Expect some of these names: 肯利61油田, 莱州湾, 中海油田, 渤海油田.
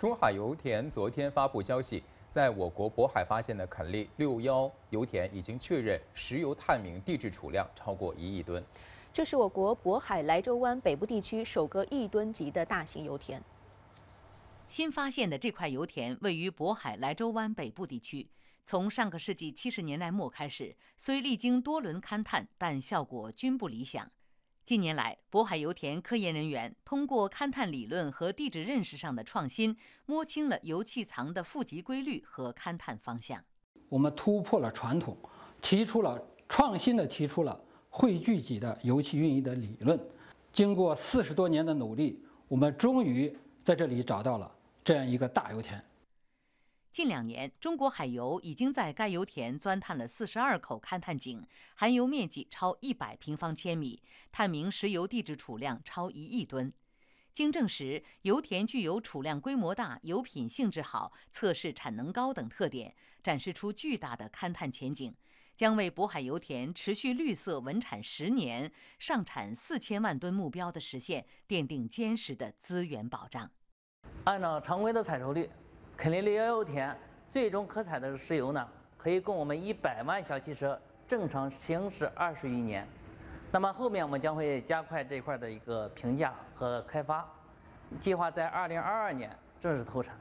中海油田昨天发布消息，在我国渤海发现的肯利61油田已经确认石油探明地质储量超过1亿吨，这是我国渤海莱州湾北部地区首个1吨级的大型油田。新发现的这块油田位于渤海莱州湾北部地区，从上个世纪70年代末开始，虽历经多轮勘探，但效果均不理想。 近年来，渤海油田科研人员通过勘探理论和地质认识上的创新，摸清了油气藏的富集规律和勘探方向。我们突破了传统，创新地提出了汇聚己的油气运营的理论。经过40多年的努力，我们终于在这里找到了这样一个大油田。近2年，中国海油已经在该油田钻探了42口勘探井，含油面积超100平方千米，探明石油地质储量超1亿吨。经证实，油田具有储量规模大、油品性质好、测试产能高等特点，展示出巨大的勘探前景，将为渤海油田持续绿色稳产10年、上产4000万吨目标的实现奠定坚实的资源保障。按照常规的采收率， 肯利61油田最终可采的石油呢，可以供我们100万小汽车正常行驶21年。那么后面我们将会加快这块的一个评价和开发，计划在2022年正式投产。